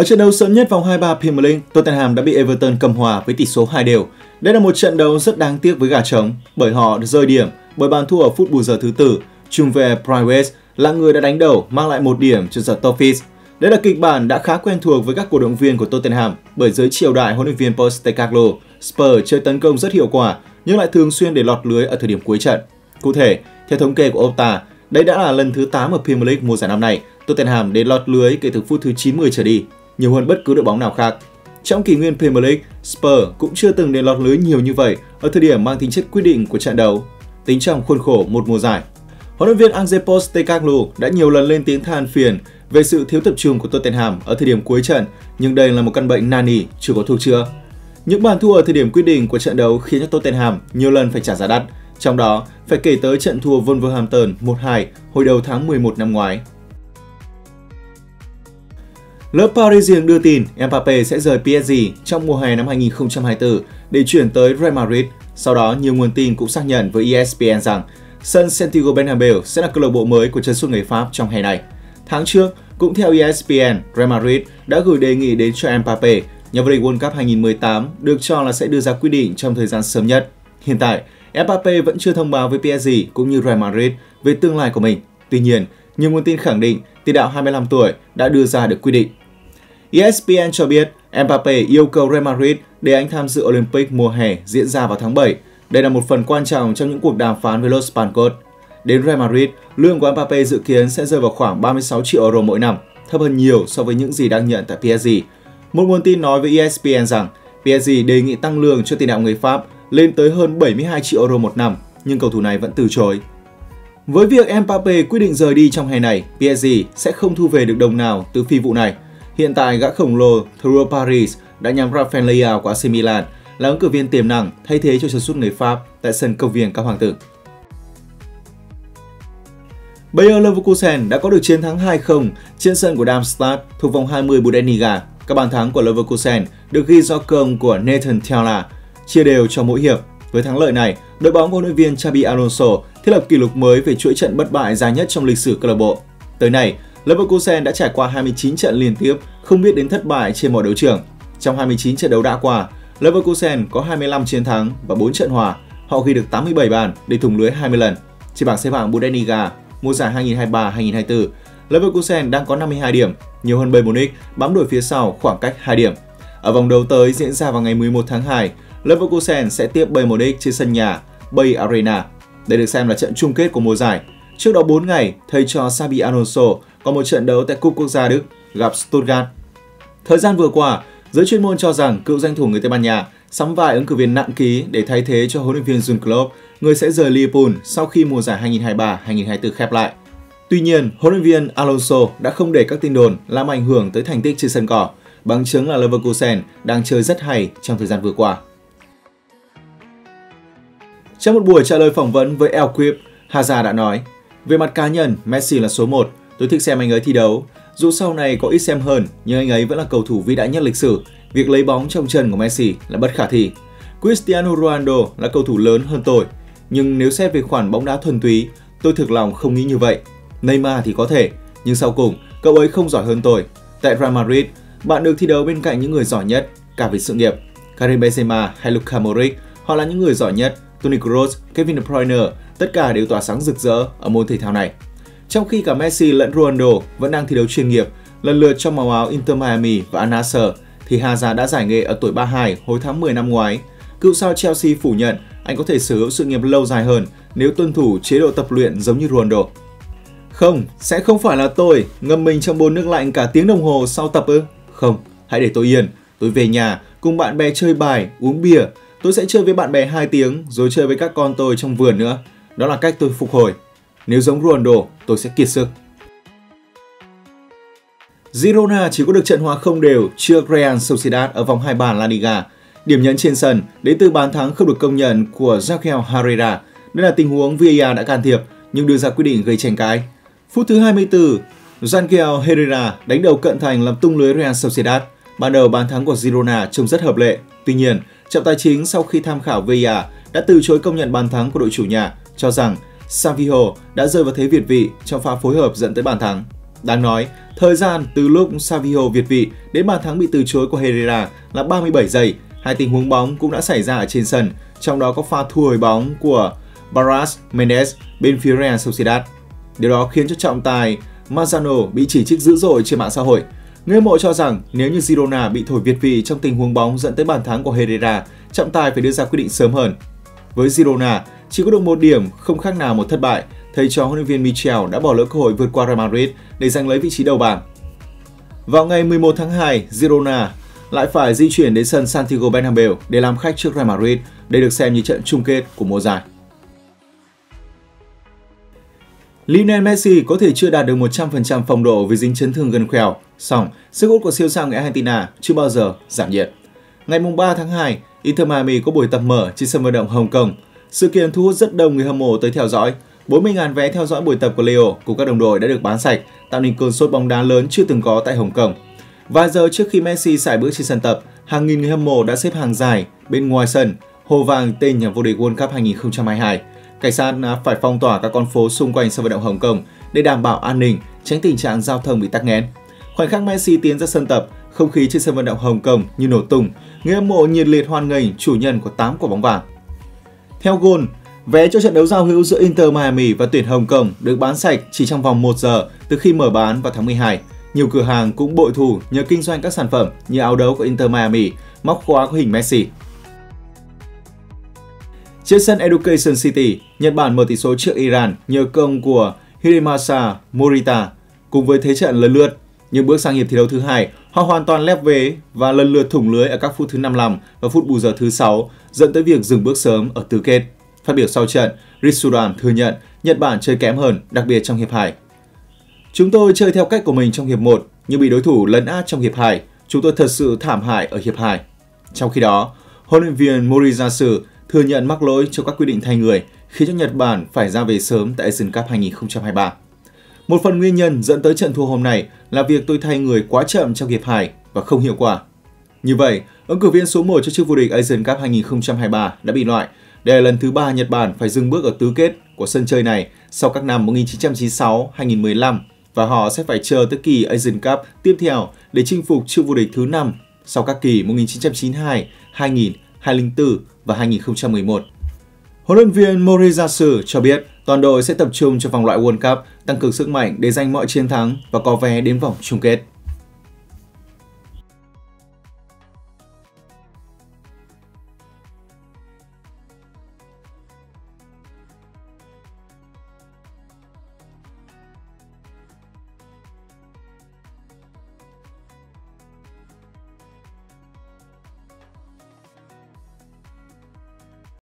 Ở trận đấu sớm nhất vòng 23 Premier League, Tottenham đã bị Everton cầm hòa với tỷ số 2-2. Đây là một trận đấu rất đáng tiếc với gà trống bởi họ được rơi điểm bởi bàn thua ở phút bù giờ thứ tư. Trung vệ Private là người đã đánh đầu mang lại một điểm cho The Toffees. Đây là kịch bản đã khá quen thuộc với các cổ động viên của Tottenham bởi dưới triều đại huấn luyện viên Postecoglou, Spurs chơi tấn công rất hiệu quả nhưng lại thường xuyên để lọt lưới ở thời điểm cuối trận. Cụ thể, theo thống kê của Opta, đây đã là lần thứ 8 ở Premier League mùa giải năm nay Tottenham để lọt lưới kể từ phút thứ 90 trở đi, nhiều hơn bất cứ đội bóng nào khác. Trong kỷ nguyên Premier League, Spurs cũng chưa từng để lọt lưới nhiều như vậy ở thời điểm mang tính chất quyết định của trận đấu, tính trong khuôn khổ một mùa giải. Huấn luyện viên Ange Postecoglou đã nhiều lần lên tiếng than phiền về sự thiếu tập trung của Tottenham ở thời điểm cuối trận, nhưng đây là một căn bệnh nan y chưa có thuốc chữa. Những bàn thua ở thời điểm quyết định của trận đấu khiến cho Tottenham nhiều lần phải trả giá đắt, trong đó phải kể tới trận thua Wolverhampton 1-2 hồi đầu tháng 11 năm ngoái. Le Parisien đưa tin Mbappe sẽ rời PSG trong mùa hè năm 2024 để chuyển tới Real Madrid. Sau đó, nhiều nguồn tin cũng xác nhận với ESPN rằng sân Santiago Bernabeu sẽ là câu lạc bộ mới của chân sút người Pháp trong hè này. Tháng trước, cũng theo ESPN, Real Madrid đã gửi đề nghị đến cho Mbappe. Nhà vô địch World Cup 2018 được cho là sẽ đưa ra quyết định trong thời gian sớm nhất. Hiện tại, Mbappe vẫn chưa thông báo với PSG cũng như Real Madrid về tương lai của mình. Tuy nhiên, nhiều nguồn tin khẳng định tiền đạo 25 tuổi đã đưa ra được quyết định. ESPN cho biết Mbappe yêu cầu Real Madrid để anh tham dự Olympic mùa hè diễn ra vào tháng 7. Đây là một phần quan trọng trong những cuộc đàm phán với Los Blancos. Đến Real Madrid, lương của Mbappe dự kiến sẽ rơi vào khoảng 36 triệu euro mỗi năm, thấp hơn nhiều so với những gì đang nhận tại PSG. Một nguồn tin nói với ESPN rằng PSG đề nghị tăng lương cho tiền đạo người Pháp lên tới hơn 72 triệu euro một năm, nhưng cầu thủ này vẫn từ chối. Với việc Mbappe quyết định rời đi trong hè này, PSG sẽ không thu về được đồng nào từ phi vụ này. Hiện tại, gã khổng lồ Real Paris đã nhắm Rafael Leao của AC Milan là ứng cử viên tiềm năng thay thế cho chân sút người Pháp tại sân công viên Các Hoàng Tử. Bayer Leverkusen đã có được chiến thắng 2-0 trên sân của Darmstadt thuộc vòng 20 Bundesliga. Các bàn thắng của Leverkusen được ghi do công của Nathan Tella, chia đều cho mỗi hiệp. Với thắng lợi này, đội bóng của huấn luyện viên Xabi Alonso thiết lập kỷ lục mới về chuỗi trận bất bại dài nhất trong lịch sử câu lạc bộ. Tới nay, Leverkusen đã trải qua 29 trận liên tiếp không biết đến thất bại trên mọi đấu trường. Trong 29 trận đấu đã qua, Leverkusen có 25 chiến thắng và 4 trận hòa. Họ ghi được 87 bàn để thủng lưới 20 lần. Trên bảng xếp hạng Bundesliga mùa giải 2023-2024, Leverkusen đang có 52 điểm, nhiều hơn Bayern Munich bám đuổi phía sau khoảng cách 2 điểm. Ở vòng đấu tới diễn ra vào ngày 11 tháng 2, Leverkusen sẽ tiếp Bayern Munich trên sân nhà Bay Arena. Đây được xem là trận chung kết của mùa giải. Trước đó 4 ngày, thầy trò Xabi Alonso có một trận đấu tại Cúp Quốc gia Đức gặp Stuttgart. Thời gian vừa qua, giới chuyên môn cho rằng cựu danh thủ người Tây Ban Nha sắm vai ứng cử viên nặng ký để thay thế cho huấn luyện viên Jürgen Klopp, người sẽ rời Liverpool sau khi mùa giải 2023-2024 khép lại. Tuy nhiên, huấn luyện viên Alonso đã không để các tin đồn làm ảnh hưởng tới thành tích trên sân cỏ, bằng chứng là Leverkusen đang chơi rất hay trong thời gian vừa qua. Trong một buổi trả lời phỏng vấn với El Equip, Hazard đã nói: "Về mặt cá nhân, Messi là số 1. Tôi thích xem anh ấy thi đấu. Dù sau này có ít xem hơn, nhưng anh ấy vẫn là cầu thủ vĩ đại nhất lịch sử. Việc lấy bóng trong chân của Messi là bất khả thi. Cristiano Ronaldo là cầu thủ lớn hơn tôi. Nhưng nếu xét về khoản bóng đá thuần túy, tôi thực lòng không nghĩ như vậy. Neymar thì có thể, nhưng sau cùng, cậu ấy không giỏi hơn tôi. Tại Real Madrid, bạn được thi đấu bên cạnh những người giỏi nhất, cả về sự nghiệp. Karim Benzema hay Luka Modric, họ là những người giỏi nhất. Toni Kroos, Kevin De Bruyne, tất cả đều tỏa sáng rực rỡ ở môn thể thao này. Trong khi cả Messi lẫn Ronaldo vẫn đang thi đấu chuyên nghiệp, lần lượt trong màu áo Inter Miami và Al Nassr, thì Hazard đã giải nghệ ở tuổi 32 hồi tháng 10 năm ngoái. Cựu sao Chelsea phủ nhận anh có thể sở hữu sự nghiệp lâu dài hơn nếu tuân thủ chế độ tập luyện giống như Ronaldo. Không, sẽ không phải là tôi ngâm mình trong bồn nước lạnh cả tiếng đồng hồ sau tập ư? Không, hãy để tôi yên. Tôi về nhà, cùng bạn bè chơi bài, uống bia. Tôi sẽ chơi với bạn bè 2 tiếng rồi chơi với các con tôi trong vườn nữa. Đó là cách tôi phục hồi. Nếu giống Ronaldo, tôi sẽ kiệt sức." Girona chỉ có được trận hòa không đều trước Real Sociedad ở vòng 23 La Liga. Điểm nhấn trên sân đến từ bàn thắng không được công nhận của Xakiel Herrera. Đây là tình huống VAR đã can thiệp nhưng đưa ra quyết định gây tranh cãi. Phút thứ 24, Xakiel Herrera đánh đầu cận thành làm tung lưới Real Sociedad. Ban đầu bàn thắng của Girona trông rất hợp lệ. Tuy nhiên, trọng tài chính sau khi tham khảo VAR đã từ chối công nhận bàn thắng của đội chủ nhà, cho rằng Savio đã rơi vào thế việt vị trong pha phối hợp dẫn tới bàn thắng. Đáng nói, thời gian từ lúc Savio việt vị đến bàn thắng bị từ chối của Herrera là 37 giây, hai tình huống bóng cũng đã xảy ra ở trên sân, trong đó có pha thu hồi bóng của Baras Mendes bên phía Real Sociedad. Điều đó khiến cho trọng tài Mazzano bị chỉ trích dữ dội trên mạng xã hội. Người hâm mộ cho rằng nếu như Girona bị thổi việt vị trong tình huống bóng dẫn tới bàn thắng của Herrera, trọng tài phải đưa ra quyết định sớm hơn. Với Girona, chỉ có được một điểm không khác nào một thất bại, thầy trò huấn luyện viên Michel đã bỏ lỡ cơ hội vượt qua Real Madrid để giành lấy vị trí đầu bảng. Vào ngày 11 tháng 2, Girona lại phải di chuyển đến sân Santiago Bernabeu để làm khách trước Real Madrid. Đây được xem như trận chung kết của mùa giải. Lionel Messi có thể chưa đạt được 100% phong độ vì dính chấn thương gần khuỷu, song sức hút của siêu sao người Argentina chưa bao giờ giảm nhiệt. Ngày 3 tháng 2, Inter Miami có buổi tập mở trên sân vận động Hồng Kông. Sự kiện thu hút rất đông người hâm mộ tới theo dõi. 40.000 vé theo dõi buổi tập của Leo cùng các đồng đội đã được bán sạch, tạo nên cơn sốt bóng đá lớn chưa từng có tại Hồng Kông. Vài giờ trước khi Messi sải bước trên sân tập, hàng nghìn người hâm mộ đã xếp hàng dài bên ngoài sân hô vang tên nhà vô địch World Cup 2022. Cảnh sát phải phong tỏa các con phố xung quanh sân vận động Hồng Kông để đảm bảo an ninh, tránh tình trạng giao thông bị tắc nghẽn. Khoảnh khắc Messi tiến ra sân tập, không khí trên sân vận động Hồng Kông như nổ tung, người hâm mộ nhiệt liệt hoan nghênh chủ nhân của 8 quả bóng vàng. Theo Goal, vé cho trận đấu giao hữu giữa Inter Miami và tuyển Hồng Kông được bán sạch chỉ trong vòng 1 giờ từ khi mở bán vào tháng 12. Nhiều cửa hàng cũng bội thu nhờ kinh doanh các sản phẩm như áo đấu của Inter Miami, móc khóa có hình Messi. Trên sân Education City, Nhật Bản mở tỷ số trước Iran nhờ công của Hiromasa Morita. Cùng với thế trận lần lượt, nhưng bước sang hiệp thi đấu thứ hai, họ hoàn toàn lép vế và lần lượt thủng lưới ở các phút thứ 55 và phút bù giờ thứ 6, dẫn tới việc dừng bước sớm ở tứ kết. Phát biểu sau trận, Ritsudan thừa nhận Nhật Bản chơi kém hơn, đặc biệt trong hiệp 2. Chúng tôi chơi theo cách của mình trong hiệp 1, nhưng bị đối thủ lấn át trong hiệp 2. Chúng tôi thật sự thảm hại ở hiệp 2. Trong khi đó, huấn luyện viên Moriyasu thừa nhận mắc lỗi cho các quy định thay người, khiến cho Nhật Bản phải ra về sớm tại Asian Cup 2023. Một phần nguyên nhân dẫn tới trận thua hôm nay là việc tôi thay người quá chậm trong hiệp 2 và không hiệu quả. Như vậy, ứng cử viên số 1 cho chức vô địch Asian Cup 2023 đã bị loại. Đây là lần thứ 3 Nhật Bản phải dừng bước ở tứ kết của sân chơi này sau các năm 1996, 2015 và họ sẽ phải chờ tới kỳ Asian Cup tiếp theo để chinh phục chức vô địch thứ 5 sau các kỳ 1992, 2000, 2004 và 2011. Huấn luyện viên Moriyasu cho biết toàn đội sẽ tập trung cho vòng loại World Cup, tăng cường sức mạnh để giành mọi chiến thắng và có vé đến vòng chung kết.